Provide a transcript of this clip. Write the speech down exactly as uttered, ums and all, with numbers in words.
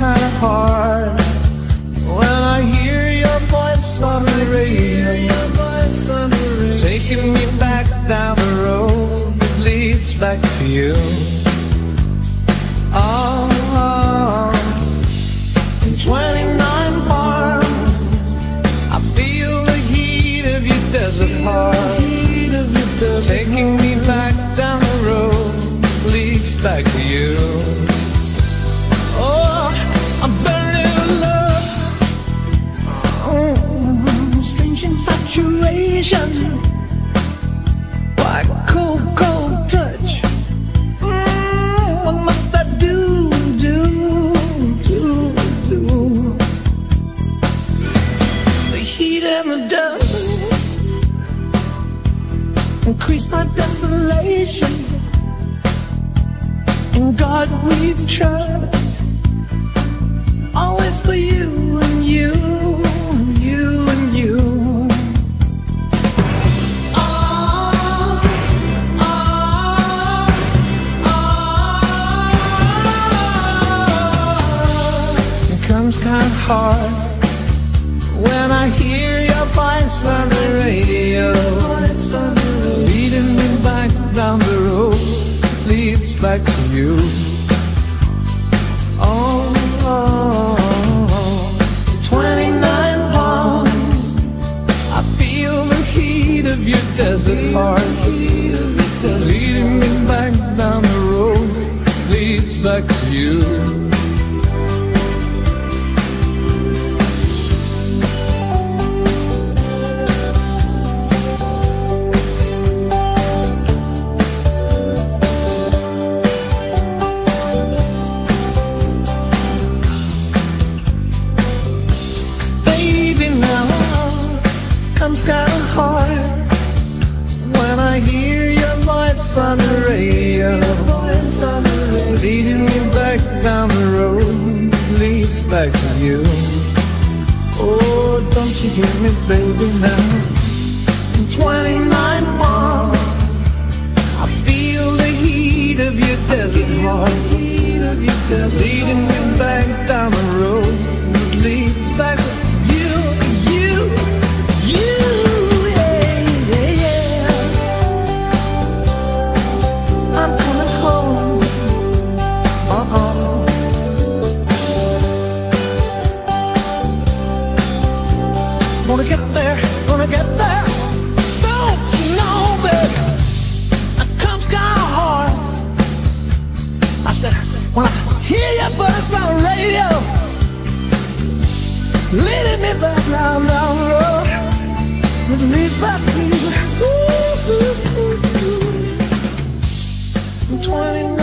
kinda hard when I hear your voice on the radio, taking me back down the road that leads back to you. Oh, oh. In twenty-nine Palms, I feel the heat of your desert heart, taking me back down the road that leads back to you. Infatuation, by cold, cold touch. Mm, what must I do, do, do, do? The heat and the dust increase my desolation. In God we trust, always for you and you. Kind of hard when I hear your voice on the radio, leading me back down the road, leads back to you. Oh, oh, oh. twenty-nine Palms, I feel the heat of your desert heart, leading me back down the road, leads back to you. Comes kind of hard when I hear your voice on the radio, leading me back down the road, leads back to you. Oh, don't you hear me, baby, now? In twenty-nine Palms, I feel the heat of your desert heart, leading me back down the road, leads back to you. Gonna get there, gonna get there. Don't you know that I come kinda hard? I said, when I hear your voice on the radio, leading me back down, down the road, it leads back to you. Ooh, ooh, ooh, ooh. I'm twenty-nine.